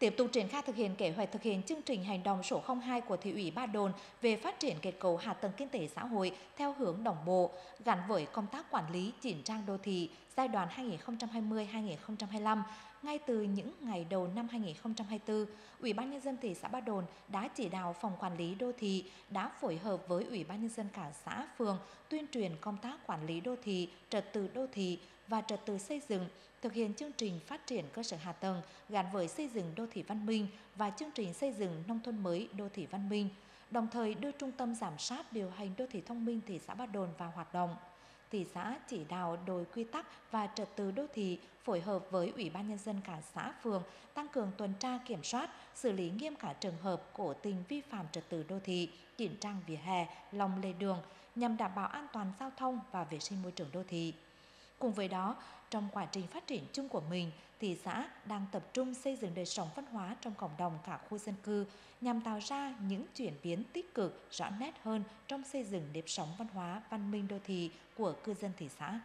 Tiếp tục triển khai thực hiện kế hoạch thực hiện chương trình hành động số 02 của Thị ủy Ba Đồn về phát triển kết cấu hạ tầng kinh tế xã hội theo hướng đồng bộ, gắn với công tác quản lý chỉnh trang đô thị giai đoạn 2020-2025. Ngay từ những ngày đầu năm 2024, Ủy ban nhân dân thị xã Ba Đồn đã chỉ đạo phòng quản lý đô thị đã phối hợp với Ủy ban nhân dân cả xã phường tuyên truyền công tác quản lý đô thị, trật tự đô thị và trật tự xây dựng, thực hiện chương trình phát triển cơ sở hạ tầng gắn với xây dựng đô thị văn minh và chương trình xây dựng nông thôn mới đô thị văn minh, đồng thời đưa trung tâm giám sát điều hành đô thị thông minh thị xã Ba Đồn vào hoạt động. Thị xã chỉ đạo đội quy tắc và trật tự đô thị phối hợp với Ủy ban nhân dân cả xã phường tăng cường tuần tra kiểm soát, xử lý nghiêm cả trường hợp cố tình vi phạm trật tự đô thị, chỉnh trang vỉa hè, lòng lề đường nhằm đảm bảo an toàn giao thông và vệ sinh môi trường đô thị. Cùng với đó, trong quá trình phát triển chung của mình, thị xã đang tập trung xây dựng đời sống văn hóa trong cộng đồng cả khu dân cư nhằm tạo ra những chuyển biến tích cực rõ nét hơn trong xây dựng nếp sống văn hóa văn minh đô thị của cư dân thị xã.